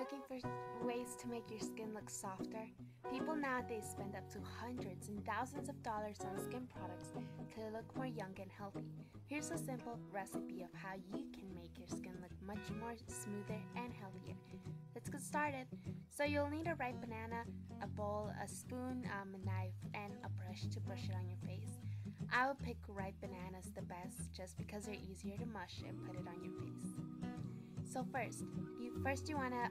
Looking for ways to make your skin look softer? People nowadays spend up to hundreds and thousands of dollars on skin products to look more young and healthy. Here's a simple recipe of how you can make your skin look much more smoother and healthier. Let's get started. So you'll need a ripe banana, a bowl, a spoon, a knife, and a brush to brush it on your face. I would pick ripe bananas the best just because they're easier to mush and put it on your face. So first you want to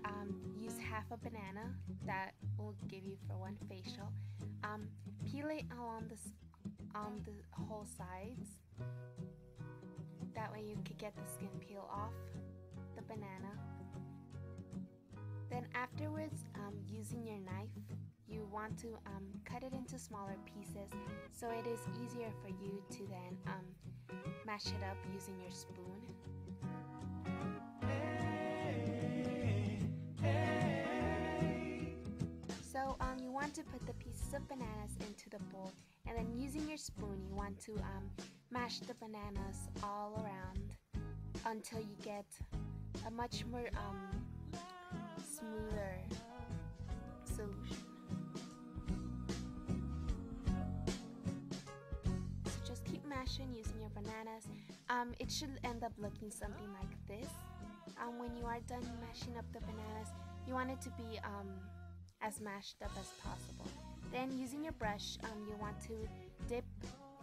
use half a banana that will give you for one facial. Peel it along on the whole sides. That way you could get the skin peel off the banana. Then afterwards, using your knife, you want to cut it into smaller pieces so it is easier for you to then mash it up using your spoon. So you want to put the pieces of bananas into the bowl, and then using your spoon you want to mash the bananas all around until you get a much more smoother solution. So just keep mashing using your bananas. It should end up looking something like this. When you are done mashing up the bananas, you want it to be as mashed up as possible. Then using your brush, you want to dip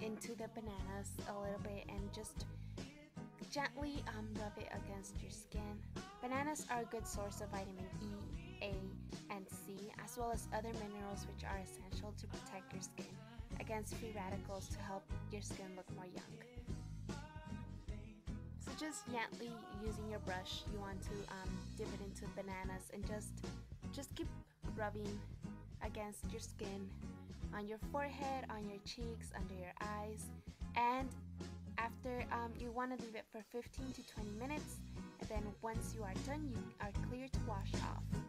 into the bananas a little bit and just gently rub it against your skin. Bananas are a good source of vitamin E, A, and C, as well as other minerals which are essential to protect your skin against free radicals to help your skin look more young. So just gently using your brush, you want to dip it into bananas and just keep rubbing against your skin, on your forehead, on your cheeks, under your eyes. And after you want to leave it for 15 to 20 minutes, and then once you are done, you are clear to wash off.